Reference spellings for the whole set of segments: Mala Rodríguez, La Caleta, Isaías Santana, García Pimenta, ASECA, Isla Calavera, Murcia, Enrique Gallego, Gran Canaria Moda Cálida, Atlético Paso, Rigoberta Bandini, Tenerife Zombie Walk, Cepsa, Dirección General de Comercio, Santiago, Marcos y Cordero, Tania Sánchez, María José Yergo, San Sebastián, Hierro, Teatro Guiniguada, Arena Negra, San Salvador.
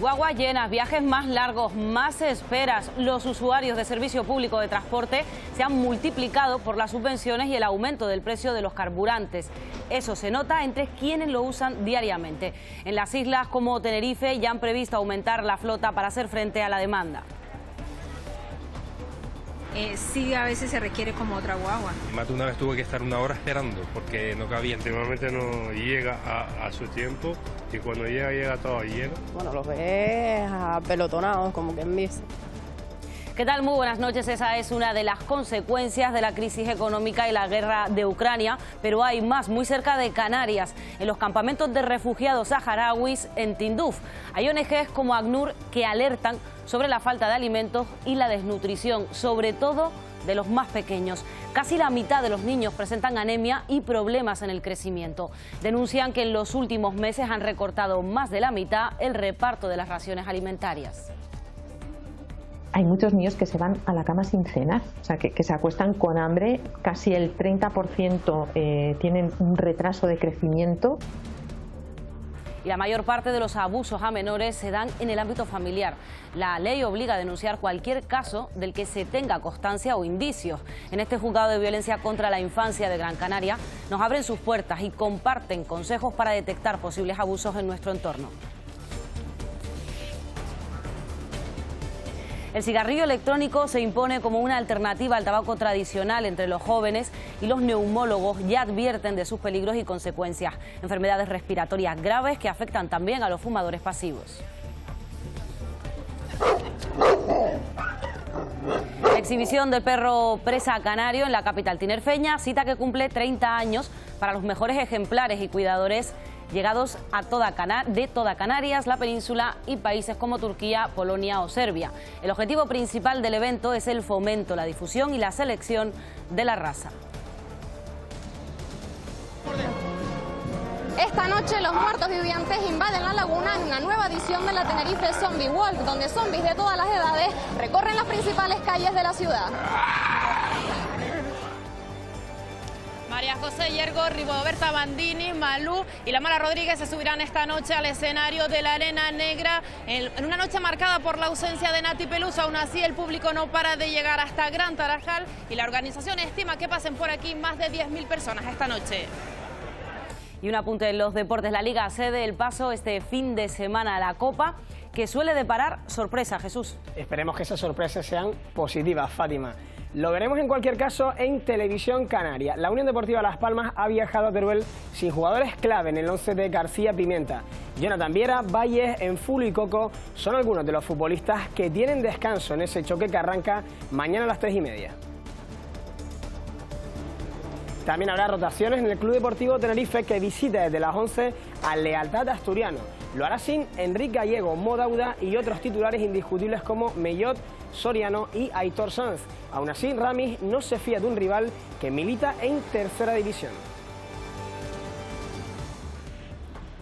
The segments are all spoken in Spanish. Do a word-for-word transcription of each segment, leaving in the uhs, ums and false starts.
Guagua llenas, viajes más largos, más esperas. Los usuarios de servicio público de transporte se han multiplicado por las subvenciones y el aumento del precio de los carburantes. Eso se nota entre quienes lo usan diariamente. En las islas como Tenerife ya han previsto aumentar la flota para hacer frente a la demanda. Eh, sí, a veces se requiere como otra guagua. Más de una vez tuve que estar una hora esperando porque no cabía. Últimamente no llega a, a su tiempo y cuando llega, llega todo lleno. Bueno, los ves apelotonados, como que en bici. ¿Qué tal? Muy buenas noches. Esa es una de las consecuencias de la crisis económica y la guerra de Ucrania, pero hay más, muy cerca de Canarias, en los campamentos de refugiados saharauis en Tinduf. Hay O N Ges como ACNUR que alertan sobre la falta de alimentos y la desnutrición, sobre todo de los más pequeños. Casi la mitad de los niños presentan anemia y problemas en el crecimiento. Denuncian que en los últimos meses han recortado más de la mitad el reparto de las raciones alimentarias. Hay muchos niños que se van a la cama sin cenar, o sea, que, que se acuestan con hambre. Casi el treinta por ciento eh, tienen un retraso de crecimiento. Y la mayor parte de los abusos a menores se dan en el ámbito familiar. La ley obliga a denunciar cualquier caso del que se tenga constancia o indicios. En este juzgado de violencia contra la infancia de Gran Canaria nos abren sus puertas y comparten consejos para detectar posibles abusos en nuestro entorno. El cigarrillo electrónico se impone como una alternativa al tabaco tradicional entre los jóvenes y los neumólogos ya advierten de sus peligros y consecuencias, enfermedades respiratorias graves que afectan también a los fumadores pasivos. La exhibición del perro presa canario en la capital tinerfeña, cita que cumple treinta años para los mejores ejemplares y cuidadores llegados a toda Cana- de toda Canarias, la península y países como Turquía, Polonia o Serbia. El objetivo principal del evento es el fomento, la difusión y la selección de la raza. Esta noche los muertos vivientes invaden la laguna en una nueva edición de la Tenerife Zombie Walk, donde zombies de todas las edades recorren las principales calles de la ciudad. María José Yergo, Rigoberta Bandini, Malú y la Mala Rodríguez se subirán esta noche al escenario de la Arena Negra en una noche marcada por la ausencia de Nathy Peluso. Aún así, el público no para de llegar hasta Gran Tarajal y la organización estima que pasen por aquí más de diez mil personas esta noche. Y un apunte en los deportes. La Liga cede el paso este fin de semana a la Copa, que suele deparar sorpresa, Jesús. Esperemos que esas sorpresas sean positivas, Fátima. Lo veremos en cualquier caso en Televisión Canaria. La Unión Deportiva Las Palmas ha viajado a Teruel sin jugadores clave en el once de García Pimenta. Jonathan Viera, Valles, Enfulo y Coco son algunos de los futbolistas que tienen descanso en ese choque que arranca mañana a las tres y media. También habrá rotaciones en el Club Deportivo Tenerife, que visita desde las once a Lealtad Asturiano. Lo hará sin Enrique Gallego, Modauda y otros titulares indiscutibles como Mellot, Soriano y Aitor Sanz. Aún así, Ramis no se fía de un rival que milita en tercera división.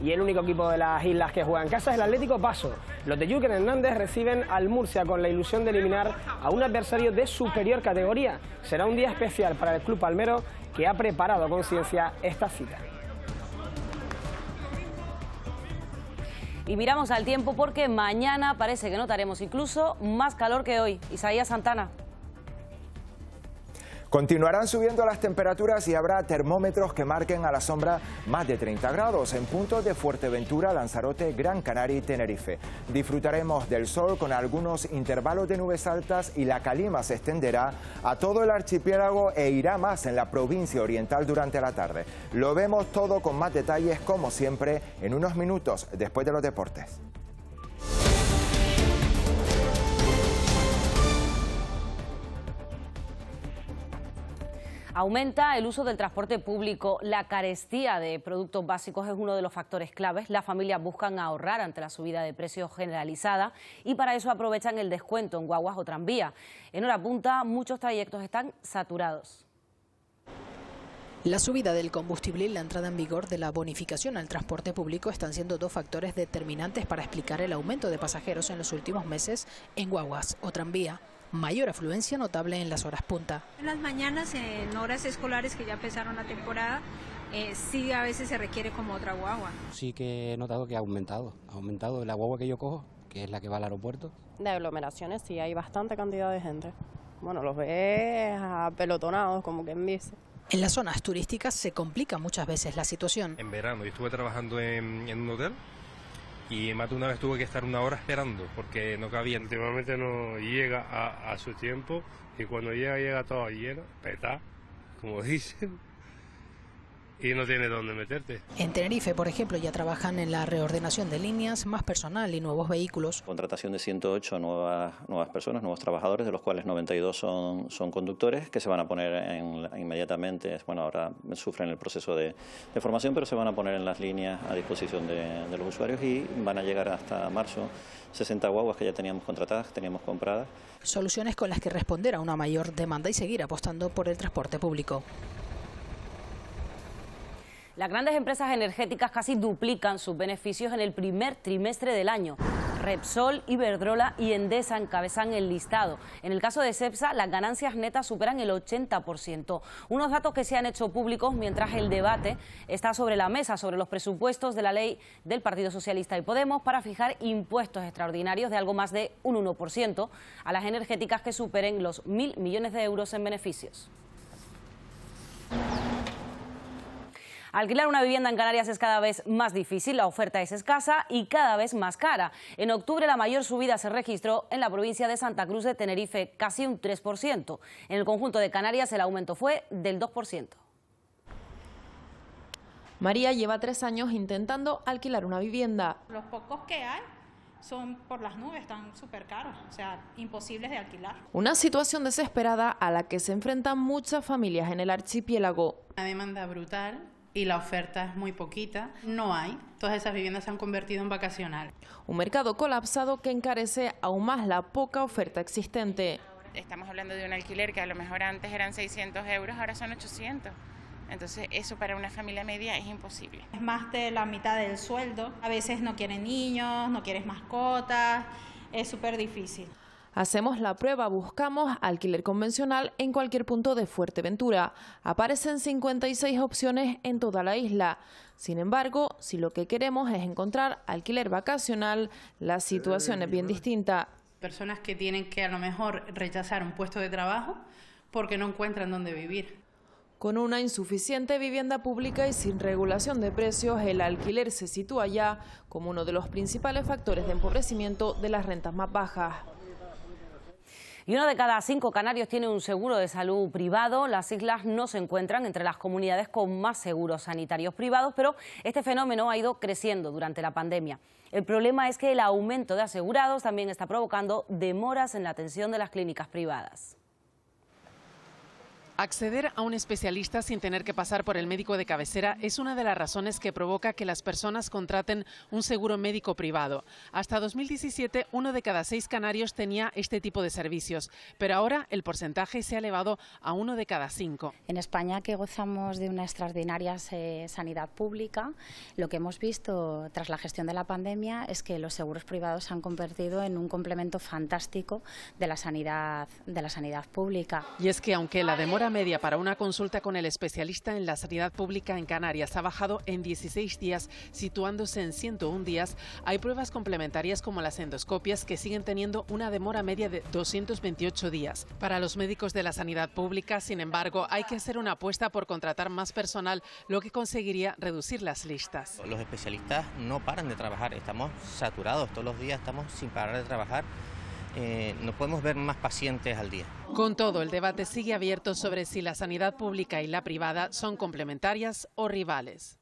Y el único equipo de las islas que juega en casa es el Atlético Paso. Los de Yuquen Hernández reciben al Murcia con la ilusión de eliminar a un adversario de superior categoría. Será un día especial para el club palmero, que ha preparado con ciencia esta cita. Y miramos al tiempo porque mañana parece que notaremos incluso más calor que hoy. Isaías Santana. Continuarán subiendo las temperaturas y habrá termómetros que marquen a la sombra más de treinta grados en puntos de Fuerteventura, Lanzarote, Gran Canaria y Tenerife. Disfrutaremos del sol con algunos intervalos de nubes altas y la calima se extenderá a todo el archipiélago e irá más en la provincia oriental durante la tarde. Lo vemos todo con más detalles, como siempre, en unos minutos después de los deportes. Aumenta el uso del transporte público. La carestía de productos básicos es uno de los factores claves. Las familias buscan ahorrar ante la subida de precios generalizada y para eso aprovechan el descuento en guaguas o tranvía. En hora punta, muchos trayectos están saturados. La subida del combustible y la entrada en vigor de la bonificación al transporte público están siendo dos factores determinantes para explicar el aumento de pasajeros en los últimos meses en guaguas o tranvía. Mayor afluencia notable en las horas punta. En las mañanas, en horas escolares que ya empezaron la temporada, eh, sí a veces se requiere como otra guagua. Sí que he notado que ha aumentado, ha aumentado la guagua que yo cojo, que es la que va al aeropuerto? De aglomeraciones sí, hay bastante cantidad de gente. Bueno, los ves apelotonados, como quien dice. En las zonas turísticas se complica muchas veces la situación. En verano yo estuve trabajando en, en un hotel y más de una vez tuve que estar una hora esperando porque no cabía. Últimamente no llega a, a su tiempo y cuando llega, llega todo lleno, peta, como dicen. Y no tiene dónde meterte. En Tenerife, por ejemplo, ya trabajan en la reordenación de líneas, más personal y nuevos vehículos. Contratación de ciento ocho nuevas, nuevas personas, nuevos trabajadores, de los cuales noventa y dos son, son conductores, que se van a poner en, inmediatamente, bueno, ahora sufren el proceso de, de formación, pero se van a poner en las líneas a disposición de, de los usuarios y van a llegar hasta marzo sesenta guaguas que ya teníamos contratadas, teníamos compradas. Soluciones con las que responder a una mayor demanda y seguir apostando por el transporte público. Las grandes empresas energéticas casi duplican sus beneficios en el primer trimestre del año. Repsol, Iberdrola y Endesa encabezan el listado. En el caso de Cepsa, las ganancias netas superan el ochenta por ciento. Unos datos que se han hecho públicos mientras el debate está sobre la mesa, sobre los presupuestos de la ley del Partido Socialista y Podemos para fijar impuestos extraordinarios de algo más de un uno por ciento a las energéticas que superen los mil millones de euros en beneficios. Alquilar una vivienda en Canarias es cada vez más difícil, la oferta es escasa y cada vez más cara. En octubre la mayor subida se registró en la provincia de Santa Cruz de Tenerife, casi un tres por ciento. En el conjunto de Canarias el aumento fue del dos por ciento. María lleva tres años intentando alquilar una vivienda. Los pocos que hay son por las nubes, están súper caros, o sea, imposibles de alquilar. Una situación desesperada a la que se enfrentan muchas familias en el archipiélago. Una demanda brutal. Y la oferta es muy poquita, no hay. Todas esas viviendas se han convertido en vacacional. Un mercado colapsado que encarece aún más la poca oferta existente. Estamos hablando de un alquiler que a lo mejor antes eran seiscientos euros, ahora son ochocientos. Entonces eso para una familia media es imposible. Es más de la mitad del sueldo. A veces no quieren niños, no quieren mascotas, es súper difícil. Hacemos la prueba, buscamos alquiler convencional en cualquier punto de Fuerteventura. Aparecen cincuenta y seis opciones en toda la isla. Sin embargo, si lo que queremos es encontrar alquiler vacacional, la situación es bien distinta. Personas que tienen que a lo mejor rechazar un puesto de trabajo porque no encuentran dónde vivir. Con una insuficiente vivienda pública y sin regulación de precios, el alquiler se sitúa ya como uno de los principales factores de empobrecimiento de las rentas más bajas. Y uno de cada cinco canarios tiene un seguro de salud privado. Las islas no se encuentran entre las comunidades con más seguros sanitarios privados, pero este fenómeno ha ido creciendo durante la pandemia. El problema es que el aumento de asegurados también está provocando demoras en la atención de las clínicas privadas. Acceder a un especialista sin tener que pasar por el médico de cabecera es una de las razones que provoca que las personas contraten un seguro médico privado. Hasta dos mil diecisiete, uno de cada seis canarios tenía este tipo de servicios, pero ahora el porcentaje se ha elevado a uno de cada cinco. En España, que gozamos de una extraordinaria eh, sanidad pública, lo que hemos visto tras la gestión de la pandemia es que los seguros privados se han convertido en un complemento fantástico de la sanidad, de la sanidad pública. Y es que aunque la demora media para una consulta con el especialista en la sanidad pública en Canarias ha bajado en dieciséis días, situándose en ciento un días, hay pruebas complementarias como las endoscopias que siguen teniendo una demora media de doscientos veintiocho días. Para los médicos de la sanidad pública, sin embargo, hay que hacer una apuesta por contratar más personal, lo que conseguiría reducir las listas. Los especialistas no paran de trabajar, estamos saturados todos los días, estamos sin parar de trabajar. Eh, no podemos ver más pacientes al día. Con todo, el debate sigue abierto sobre si la sanidad pública y la privada son complementarias o rivales.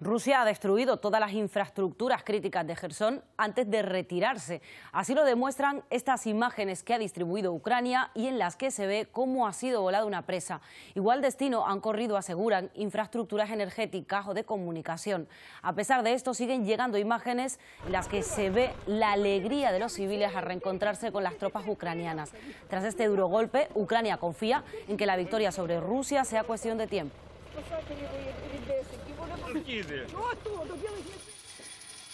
Rusia ha destruido todas las infraestructuras críticas de Jersón antes de retirarse. Así lo demuestran estas imágenes que ha distribuido Ucrania y en las que se ve cómo ha sido volada una presa. Igual destino han corrido, aseguran, infraestructuras energéticas o de comunicación. A pesar de esto, siguen llegando imágenes en las que se ve la alegría de los civiles a reencontrarse con las tropas ucranianas. Tras este duro golpe, Ucrania confía en que la victoria sobre Rusia sea cuestión de tiempo.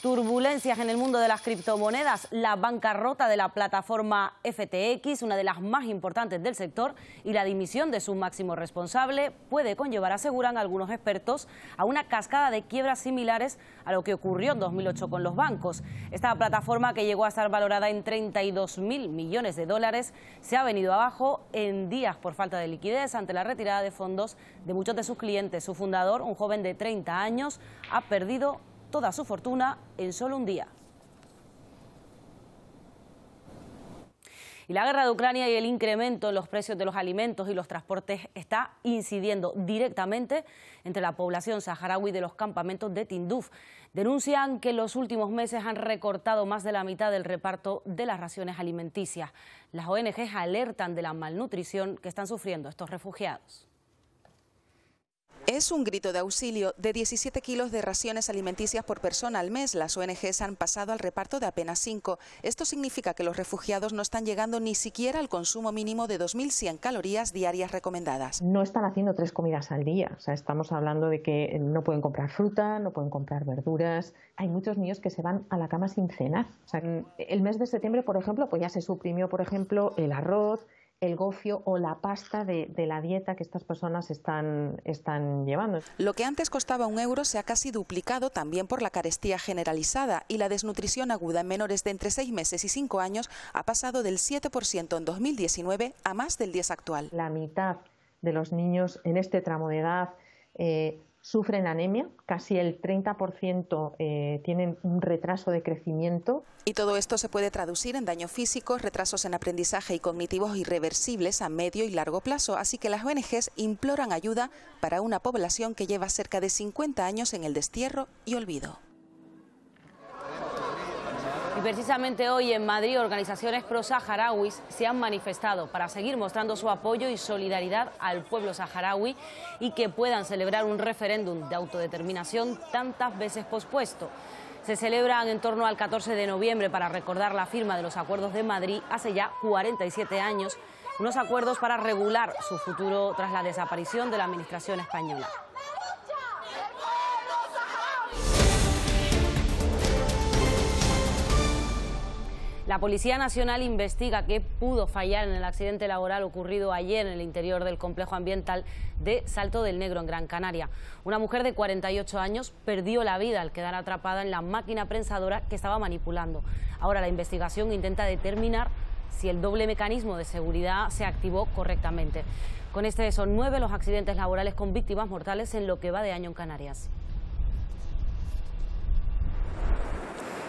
Turbulencias en el mundo de las criptomonedas, la bancarrota de la plataforma F T X, una de las más importantes del sector, y la dimisión de su máximo responsable puede conllevar, aseguran algunos expertos, a una cascada de quiebras similares a lo que ocurrió en dos mil ocho con los bancos. Esta plataforma, que llegó a estar valorada en treinta y dos mil millones de dólares, se ha venido abajo en días por falta de liquidez ante la retirada de fondos de muchos de sus clientes. Su fundador, un joven de treinta años, ha perdido toda su fortuna en solo un día. Y la guerra de Ucrania y el incremento en los precios de los alimentos y los transportes está incidiendo directamente entre la población saharaui de los campamentos de Tinduf. Denuncian que en los últimos meses han recortado más de la mitad del reparto de las raciones alimenticias. Las O N Ges alertan de la malnutrición que están sufriendo estos refugiados. Es un grito de auxilio. De diecisiete kilos de raciones alimenticias por persona al mes, las O N Ges han pasado al reparto de apenas cinco. Esto significa que los refugiados no están llegando ni siquiera al consumo mínimo de dos mil cien calorías diarias recomendadas. No están haciendo tres comidas al día. O sea, estamos hablando de que no pueden comprar fruta, no pueden comprar verduras. Hay muchos niños que se van a la cama sin cenar. O sea, el mes de septiembre, por ejemplo, pues ya se suprimió, por ejemplo, el arroz, el gofio o la pasta de, de la dieta que estas personas están, están llevando. Lo que antes costaba un euro se ha casi duplicado, también por la carestía generalizada, y la desnutrición aguda en menores de entre seis meses y cinco años ha pasado del siete por ciento en dos mil diecinueve a más del diez por ciento actual. La mitad de los niños en este tramo de edad eh, sufren anemia, casi el treinta por ciento eh, tienen un retraso de crecimiento. Y todo esto se puede traducir en daños físicos, retrasos en aprendizaje y cognitivos irreversibles a medio y largo plazo, así que las O N Ges imploran ayuda para una población que lleva cerca de cincuenta años en el destierro y olvido. Y precisamente hoy en Madrid, organizaciones prosaharauis se han manifestado para seguir mostrando su apoyo y solidaridad al pueblo saharaui y que puedan celebrar un referéndum de autodeterminación tantas veces pospuesto. Se celebran en torno al catorce de noviembre para recordar la firma de los acuerdos de Madrid hace ya cuarenta y siete años, unos acuerdos para regular su futuro tras la desaparición de la administración española. La Policía Nacional investiga qué pudo fallar en el accidente laboral ocurrido ayer en el interior del complejo ambiental de Salto del Negro, en Gran Canaria. Una mujer de cuarenta y ocho años perdió la vida al quedar atrapada en la máquina prensadora que estaba manipulando. Ahora la investigación intenta determinar si el doble mecanismo de seguridad se activó correctamente. Con este son nueve los accidentes laborales con víctimas mortales en lo que va de año en Canarias.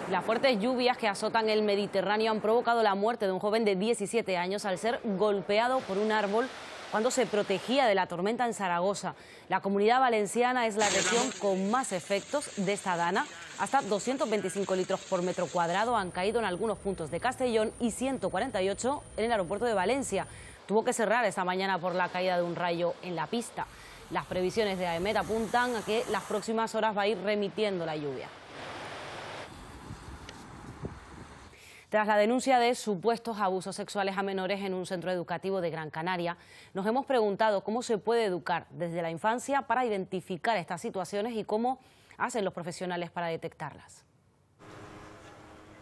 Las fuertes lluvias que azotan el Mediterráneo han provocado la muerte de un joven de diecisiete años al ser golpeado por un árbol cuando se protegía de la tormenta en Zaragoza. La Comunidad Valenciana es la región con más efectos de esta dana. Hasta doscientos veinticinco litros por metro cuadrado han caído en algunos puntos de Castellón y ciento cuarenta y ocho en el aeropuerto de Valencia. Tuvo que cerrar esta mañana por la caída de un rayo en la pista. Las previsiones de AEMET apuntan a que las próximas horas va a ir remitiendo la lluvia. Tras la denuncia de supuestos abusos sexuales a menores en un centro educativo de Gran Canaria, nos hemos preguntado cómo se puede educar desde la infancia para identificar estas situaciones y cómo hacen los profesionales para detectarlas.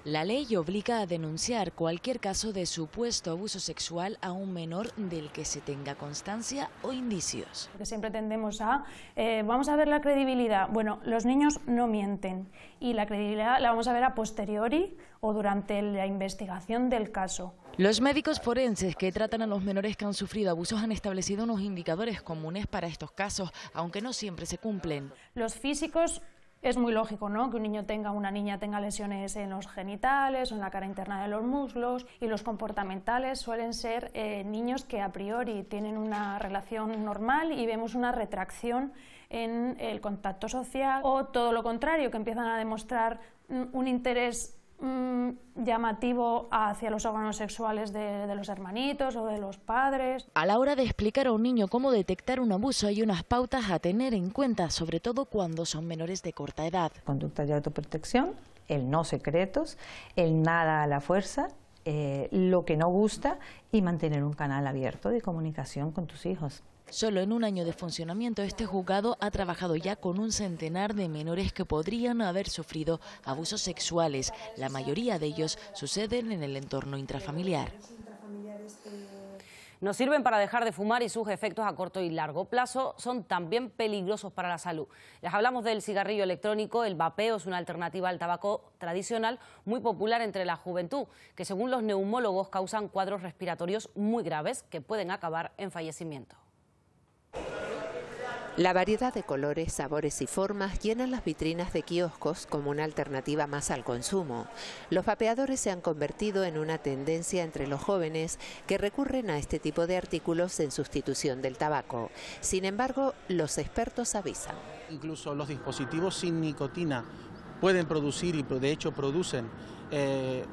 La ley obliga a denunciar cualquier caso de supuesto abuso sexual a un menor del que se tenga constancia o indicios. Porque siempre tendemos a, eh, vamos a ver la credibilidad. Bueno, los niños no mienten y la credibilidad la vamos a ver a posteriori o durante la investigación del caso. Los médicos forenses que tratan a los menores que han sufrido abusos han establecido unos indicadores comunes para estos casos, aunque no siempre se cumplen. Los físicos... Es muy lógico, ¿no?, que un niño tenga, una niña tenga lesiones en los genitales o en la cara interna de los muslos, y los comportamentales suelen ser eh, niños que a priori tienen una relación normal y vemos una retracción en el contacto social, o todo lo contrario, que empiezan a demostrar mm, un interés mm, llamativo hacia los órganos sexuales de, de los hermanitos o de los padres. A la hora de explicar a un niño cómo detectar un abuso hay unas pautas a tener en cuenta, sobre todo cuando son menores de corta edad. Conductas de autoprotección, el no secretos, el nada a la fuerza, eh, lo que no gusta, y mantener un canal abierto de comunicación con tus hijos. Solo en un año de funcionamiento, este juzgado ha trabajado ya con un centenar de menores que podrían haber sufrido abusos sexuales. La mayoría de ellos suceden en el entorno intrafamiliar. Nos sirven para dejar de fumar y sus efectos a corto y largo plazo son también peligrosos para la salud. Les hablamos del cigarrillo electrónico. El vapeo es una alternativa al tabaco tradicional muy popular entre la juventud, que según los neumólogos causan cuadros respiratorios muy graves que pueden acabar en fallecimiento. La variedad de colores, sabores y formas llenan las vitrinas de kioscos como una alternativa más al consumo. Los vapeadores se han convertido en una tendencia entre los jóvenes que recurren a este tipo de artículos en sustitución del tabaco. Sin embargo, los expertos avisan. Incluso los dispositivos sin nicotina pueden producir, y de hecho producen, eh,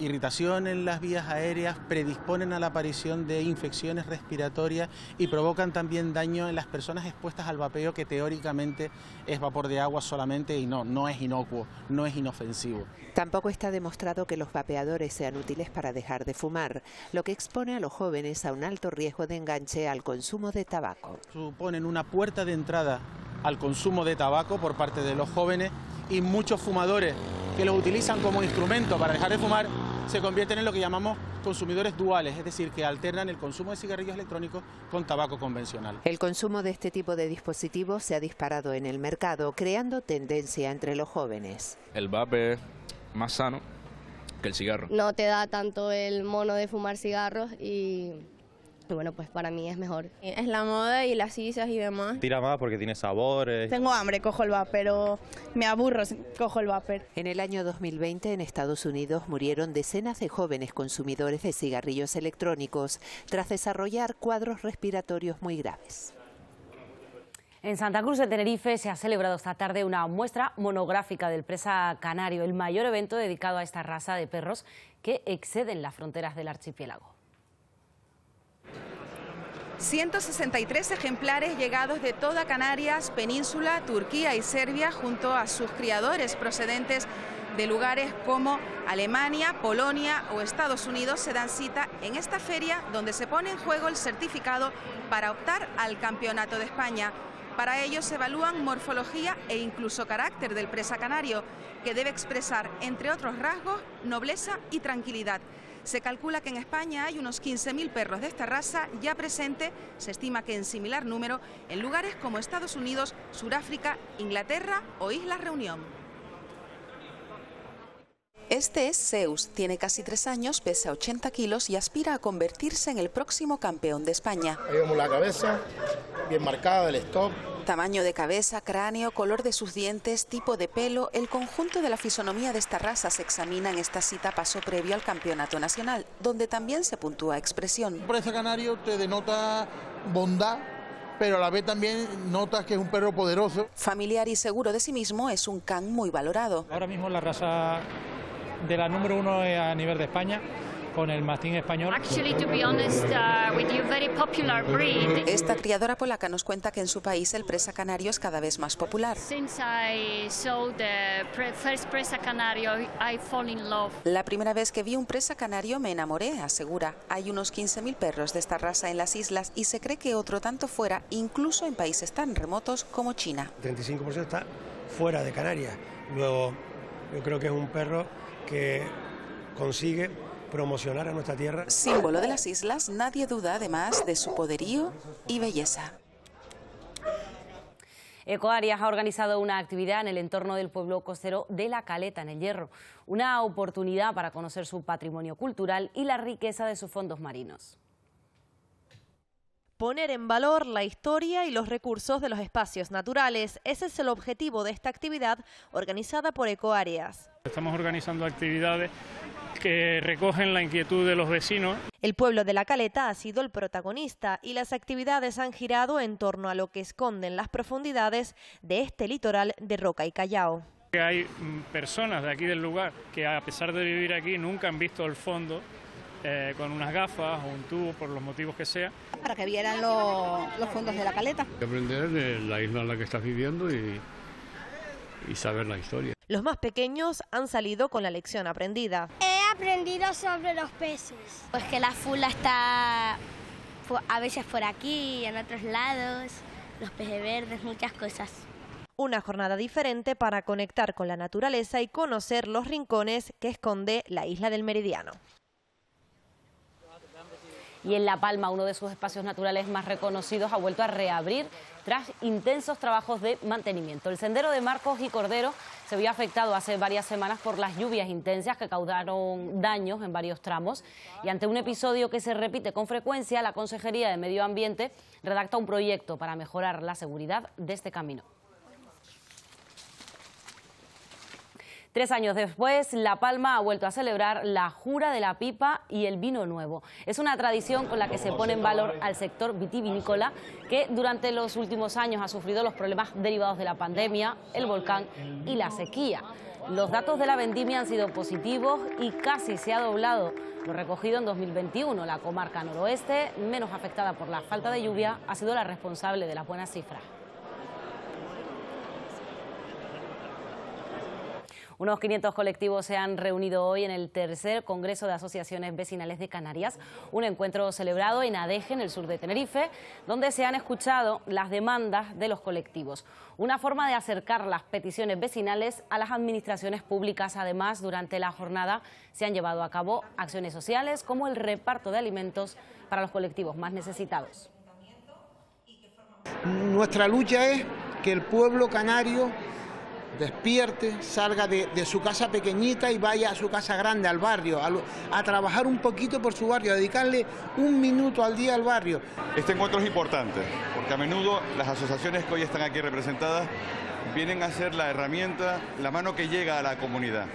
irritación en las vías aéreas, predisponen a la aparición de infecciones respiratorias y provocan también daño en las personas expuestas al vapeo, que teóricamente es vapor de agua solamente y no, no es inocuo, no es inofensivo. Tampoco está demostrado que los vapeadores sean útiles para dejar de fumar, lo que expone a los jóvenes a un alto riesgo de enganche al consumo de tabaco. Suponen una puerta de entrada al consumo de tabaco por parte de los jóvenes, y muchos fumadores que los utilizan como instrumento para dejar de fumar se convierten en lo que llamamos consumidores duales, es decir, que alternan el consumo de cigarrillos electrónicos con tabaco convencional. El consumo de este tipo de dispositivos se ha disparado en el mercado, creando tendencia entre los jóvenes. El vape es más sano que el cigarro. No te da tanto el mono de fumar cigarros y... bueno, pues para mí es mejor. Es la moda y las sisas y demás. Tira más porque tiene sabores. Tengo hambre, cojo el vapor, pero me aburro, cojo el vapor. En el año dos mil veinte en Estados Unidos murieron decenas de jóvenes consumidores de cigarrillos electrónicos tras desarrollar cuadros respiratorios muy graves. En Santa Cruz de Tenerife se ha celebrado esta tarde una muestra monográfica del persa canario, el mayor evento dedicado a esta raza de perros que exceden las fronteras del archipiélago. ciento sesenta y tres ejemplares llegados de toda Canarias, Península, Turquía y Serbia, junto a sus criadores procedentes de lugares como Alemania, Polonia o Estados Unidos, se dan cita en esta feria donde se pone en juego el certificado para optar al Campeonato de España. Para ello se evalúan morfología e incluso carácter del persa canario, que debe expresar, entre otros rasgos, nobleza y tranquilidad. Se calcula que en España hay unos quince mil perros de esta raza ya presente, se estima que en similar número, en lugares como Estados Unidos, Sudáfrica, Inglaterra o Islas Reunión. Este es Zeus, tiene casi tres años, pesa ochenta kilos y aspira a convertirse en el próximo campeón de España. Ahí vemos la cabeza, bien marcada, el stop. Tamaño de cabeza, cráneo, color de sus dientes, tipo de pelo, el conjunto de la fisonomía de esta raza se examina en esta cita paso previo al campeonato nacional, donde también se puntúa expresión. El persa canario te denota bondad, pero a la vez también notas que es un perro poderoso. Familiar y seguro de sí mismo, es un can muy valorado. Ahora mismo la raza de la número uno a nivel de España, con el mastín español. Esta criadora polaca nos cuenta que en su país el persa canario es cada vez más popular. La primera vez que vi un persa canario me enamoré, asegura. Hay unos quince mil perros de esta raza en las islas y se cree que otro tanto fuera, incluso en países tan remotos como China. El treinta y cinco por ciento está fuera de Canarias. Luego, yo creo que es un perro que consigue promocionar a nuestra tierra. Símbolo de las islas, nadie duda además de su poderío y belleza. Ecoáreas ha organizado una actividad en el entorno del pueblo costero de La Caleta, en El Hierro. Una oportunidad para conocer su patrimonio cultural y la riqueza de sus fondos marinos. Poner en valor la historia y los recursos de los espacios naturales. Ese es el objetivo de esta actividad organizada por Ecoáreas. Estamos organizando actividades que recogen la inquietud de los vecinos. El pueblo de La Caleta ha sido el protagonista y las actividades han girado en torno a lo que esconden las profundidades de este litoral de Roca y Callao. Hay personas de aquí del lugar que a pesar de vivir aquí nunca han visto el fondo, eh, con unas gafas o un tubo por los motivos que sea. Para que vieran lo, los fondos de La Caleta. Hay que aprender de la isla en la que estás viviendo y, y saber la historia. Los más pequeños han salido con la lección aprendida. He aprendido sobre los peces. Pues que la fula está a veces por aquí, en otros lados, los peces verdes, muchas cosas. Una jornada diferente para conectar con la naturaleza y conocer los rincones que esconde la isla del Meridiano. Y en La Palma, uno de sus espacios naturales más reconocidos, ha vuelto a reabrir tras intensos trabajos de mantenimiento. El sendero de Marcos y Cordero se vio afectado hace varias semanas por las lluvias intensas que causaron daños en varios tramos. Y ante un episodio que se repite con frecuencia, la Consejería de Medio Ambiente redacta un proyecto para mejorar la seguridad de este camino. Tres años después, La Palma ha vuelto a celebrar la Jura de la Pipa y el Vino Nuevo. Es una tradición con la que se pone en valor al sector vitivinícola, que durante los últimos años ha sufrido los problemas derivados de la pandemia, el volcán y la sequía. Los datos de la vendimia han sido positivos y casi se ha doblado lo recogido en dos mil veintiuno. La comarca noroeste, menos afectada por la falta de lluvia, ha sido la responsable de las buenas cifras. Unos quinientos colectivos se han reunido hoy en el tercer Congreso de Asociaciones Vecinales de Canarias, un encuentro celebrado en Adeje, en el sur de Tenerife, donde se han escuchado las demandas de los colectivos. Una forma de acercar las peticiones vecinales a las administraciones públicas. Además, durante la jornada se han llevado a cabo acciones sociales como el reparto de alimentos para los colectivos más necesitados. Nuestra lucha es que el pueblo canario despierte, salga de, de su casa pequeñita y vaya a su casa grande, al barrio, a, a trabajar un poquito por su barrio, a dedicarle un minuto al día al barrio. Este encuentro es importante, porque a menudo las asociaciones que hoy están aquí representadas vienen a ser la herramienta, la mano que llega a la comunidad.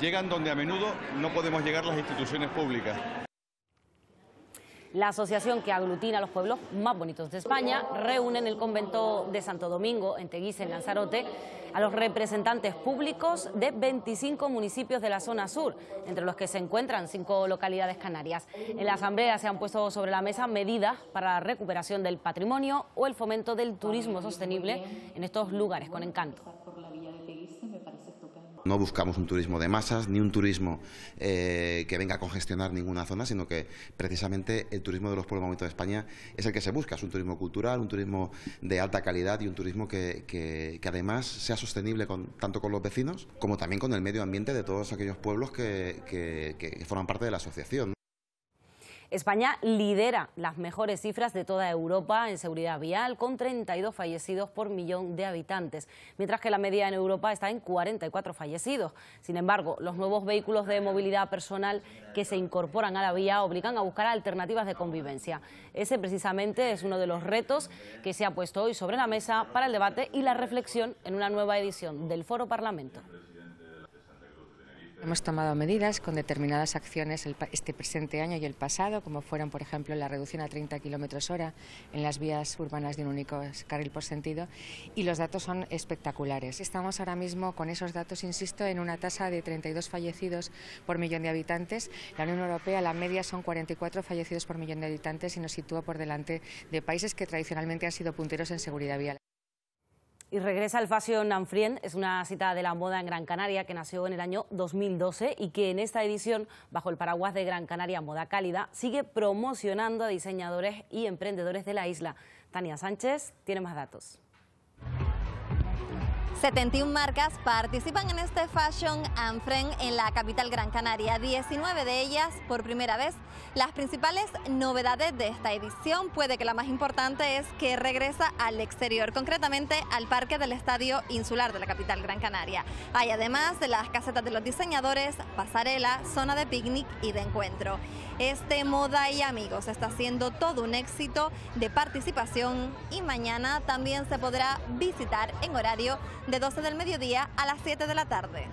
Llegan donde a menudo no podemos llegar las instituciones públicas. La asociación que aglutina los pueblos más bonitos de España reúne en el convento de Santo Domingo, en Teguise, en Lanzarote, a los representantes públicos de veinticinco municipios de la zona sur, entre los que se encuentran cinco localidades canarias. En la asamblea se han puesto sobre la mesa medidas para la recuperación del patrimonio o el fomento del turismo sostenible en estos lugares con encanto. No buscamos un turismo de masas, ni un turismo eh, que venga a congestionar ninguna zona, sino que precisamente el turismo de los pueblos bonitos de España es el que se busca. Es un turismo cultural, un turismo de alta calidad y un turismo que, que, que además sea sostenible con, tanto con los vecinos como también con el medio ambiente de todos aquellos pueblos que, que, que forman parte de la asociación. España lidera las mejores cifras de toda Europa en seguridad vial, con treinta y dos fallecidos por millón de habitantes, mientras que la media en Europa está en cuarenta y cuatro fallecidos. Sin embargo, los nuevos vehículos de movilidad personal que se incorporan a la vía obligan a buscar alternativas de convivencia. Ese precisamente es uno de los retos que se ha puesto hoy sobre la mesa para el debate y la reflexión en una nueva edición del Foro Parlamento. Hemos tomado medidas con determinadas acciones este presente año y el pasado, como fueron, por ejemplo, la reducción a treinta kilómetros hora en las vías urbanas de un único carril por sentido, y los datos son espectaculares. Estamos ahora mismo con esos datos, insisto, en una tasa de treinta y dos fallecidos por millón de habitantes. La Unión Europea, la media, son cuarenta y cuatro fallecidos por millón de habitantes y nos sitúa por delante de países que tradicionalmente han sido punteros en seguridad vial. Y regresa el Fashion and Friends, es una cita de la moda en Gran Canaria que nació en el año dos mil doce y que en esta edición, bajo el paraguas de Gran Canaria Moda Cálida, sigue promocionando a diseñadores y emprendedores de la isla. Tania Sánchez tiene más datos. setenta y una marcas participan en este Fashion and Friends en la capital Gran Canaria, diecinueve de ellas por primera vez. Las principales novedades de esta edición, puede que la más importante, es que regresa al exterior, concretamente al parque del Estadio Insular de la capital Gran Canaria. Hay además de las casetas de los diseñadores, pasarela, zona de picnic y de encuentro. Este Moda y Amigos está siendo todo un éxito de participación y mañana también se podrá visitar en horario de doce del mediodía a las siete de la tarde.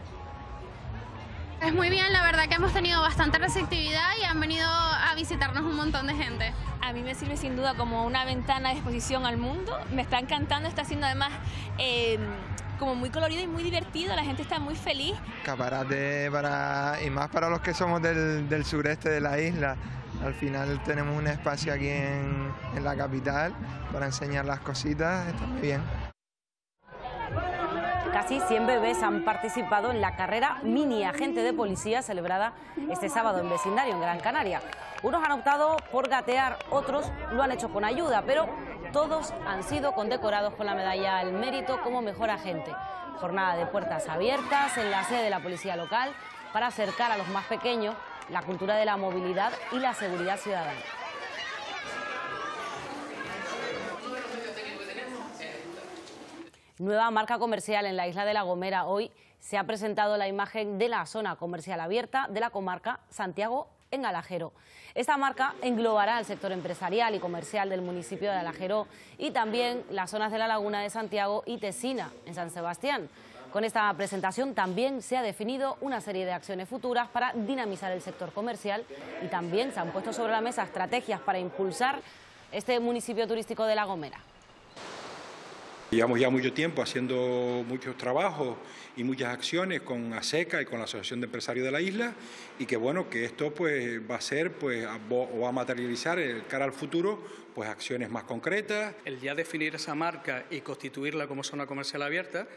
Es muy bien, la verdad que hemos tenido bastante receptividad y han venido a visitarnos un montón de gente. A mí me sirve sin duda como una ventana de exposición al mundo, me está encantando, está siendo además eh, como muy colorido y muy divertido, la gente está muy feliz. Escaparate para, y más para los que somos del, del sureste de la isla. Al final tenemos un espacio aquí en, en la capital para enseñar las cositas, está muy bien. Casi cien bebés han participado en la carrera mini agente de policía celebrada este sábado en vecindario, en Gran Canaria. Unos han optado por gatear, otros lo han hecho con ayuda, pero todos han sido condecorados con la medalla al mérito como mejor agente. Jornada de puertas abiertas en la sede de la policía local para acercar a los más pequeños la cultura de la movilidad y la seguridad ciudadana. Nueva marca comercial en la isla de La Gomera. Hoy se ha presentado la imagen de la zona comercial abierta de la comarca Santiago en Alajero. Esta marca englobará el sector empresarial y comercial del municipio de Alajero y también las zonas de la Laguna de Santiago y Tesina, en San Sebastián. Con esta presentación también se ha definido una serie de acciones futuras para dinamizar el sector comercial y también se han puesto sobre la mesa estrategias para impulsar este municipio turístico de La Gomera. Llevamos ya mucho tiempo haciendo muchos trabajos y muchas acciones con ASECA y con la Asociación de Empresarios de la Isla, y que bueno, que esto pues va a ser pues o va a materializar el cara al futuro pues acciones más concretas. El ya definir esa marca y constituirla como zona comercial abierta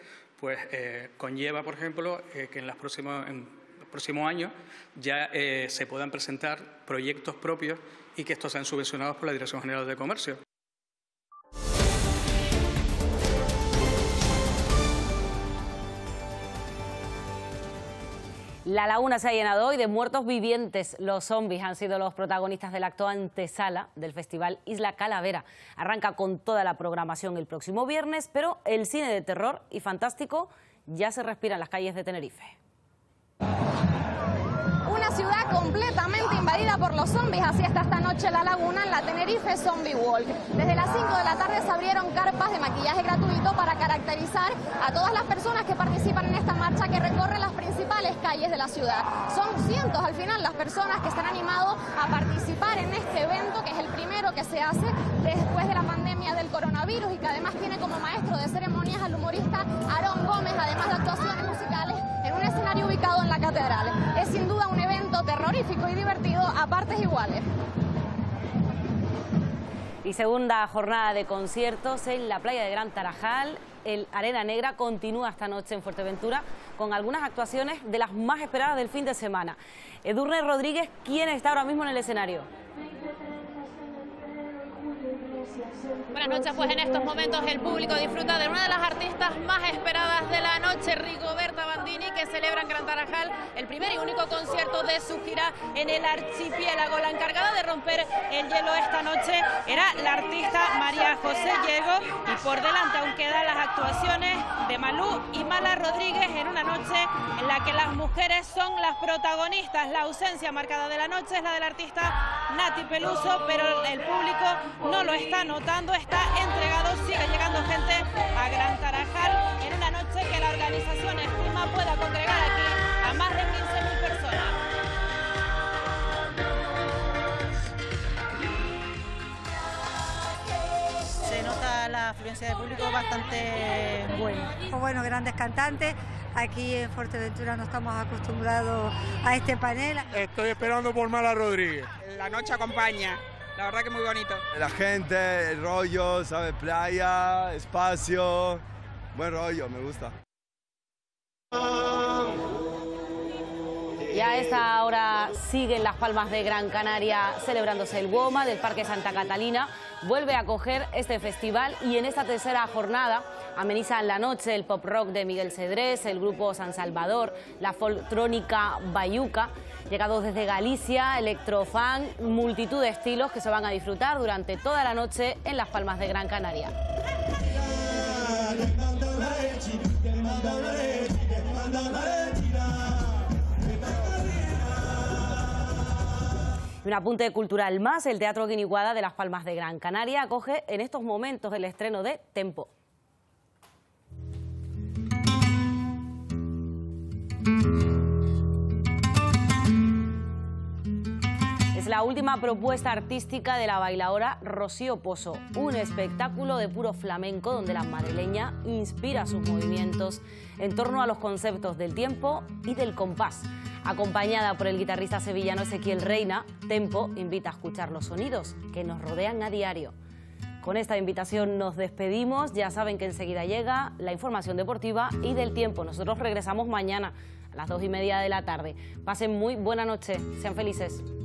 pues eh, conlleva, por ejemplo, eh, que en las próximas en... próximos años ya eh, se puedan presentar proyectos propios y que estos sean subvencionados por la Dirección General de Comercio. La laguna se ha llenado hoy de muertos vivientes. Los zombies han sido los protagonistas del acto antesala del Festival Isla Calavera. Arranca con toda la programación el próximo viernes, pero el cine de terror y fantástico ya se respira en las calles de Tenerife. Una ciudad completamente invadida por los zombies, así está esta noche la laguna en la Tenerife Zombie Walk. Desde las cinco de la tarde se abrieron carpas de maquillaje gratuito para caracterizar a todas las personas que participan en esta marcha que recorre las principales calles de la ciudad. Son cientos al final las personas que se han animado a participar en este evento, que es el primero que se hace después de la pandemia del coronavirus y que además tiene como maestro de ceremonias al humorista Aarón Gómez, además de actuaciones musicales en un escenario ubicado en la catedral. Es sin duda un evento terrorífico y divertido a partes iguales. Y segunda jornada de conciertos en la playa de Gran Tarajal. El Arena Negra continúa esta noche en Fuerteventura con algunas actuaciones de las más esperadas del fin de semana. Yuquen Hernández, ¿quién está ahora mismo en el escenario? Buenas noches, pues en estos momentos el público disfruta de una de las artistas más esperadas de la noche, Rigoberta Bandini, que celebra en Gran Tarajal el primer y único concierto de su gira en el archipiélago. La encargada de romper el hielo esta noche era la artista María José Yergo, y por delante aún quedan las actuaciones de Malú y Mala Rodríguez en una noche en la que las mujeres son las protagonistas. La ausencia marcada de la noche es la del artista Nathy Peluso, pero el público no lo está notando, está entregado, sigue llegando gente a Gran Tarajal en una noche que la organización estima pueda congregar aquí a más de quince mil personas. Se nota la afluencia de público bastante buena. Bueno, grandes cantantes. Aquí en Fuerteventura no estamos acostumbrados a este panel. Estoy esperando por Mala Rodríguez. La noche acompaña. La verdad que muy bonito. La gente, el rollo, ¿sabes? Playa, espacio, buen rollo, me gusta. Ya a esta hora siguen las Palmas de Gran Canaria celebrándose el WOMA del Parque Santa Catalina. Vuelve a acoger este festival y en esta tercera jornada amenizan la noche el pop rock de Miguel Cedrés, el grupo San Salvador, la folktrónica Bayuca, llegados desde Galicia, electrofan, multitud de estilos que se van a disfrutar durante toda la noche en las Palmas de Gran Canaria. Un apunte cultural más, el Teatro Guiniguada de las Palmas de Gran Canaria acoge en estos momentos el estreno de Tempo. Es la última propuesta artística de la bailaora Rocío Pozo, un espectáculo de puro flamenco donde la madrileña inspira sus movimientos en torno a los conceptos del tiempo y del compás. Acompañada por el guitarrista sevillano Ezequiel Reina, Tempo invita a escuchar los sonidos que nos rodean a diario. Con esta invitación nos despedimos. Ya saben que enseguida llega la información deportiva y del tiempo. Nosotros regresamos mañana a las dos y media de la tarde. Pasen muy buena noche. Sean felices.